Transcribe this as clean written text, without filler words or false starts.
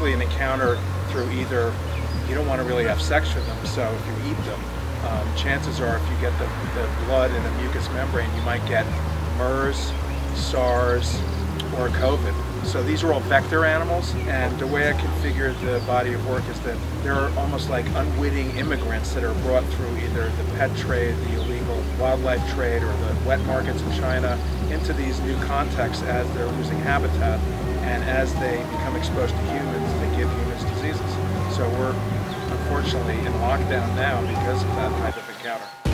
usually an encounter through either, you don't want to really have sex with them, so if you eat them, chances are if you get the blood and the mucous membrane, you might get MERS, SARS, or COVID. So these are all vector animals, and the way I configure the body of work is that they're almost like unwitting immigrants that are brought through either the pet trade, the illegal wildlife trade, or the wet markets in China into these new contexts as they're losing habitat, and as they become exposed to humans, they give humans diseases. So we're unfortunately in lockdown now because of that type of encounter.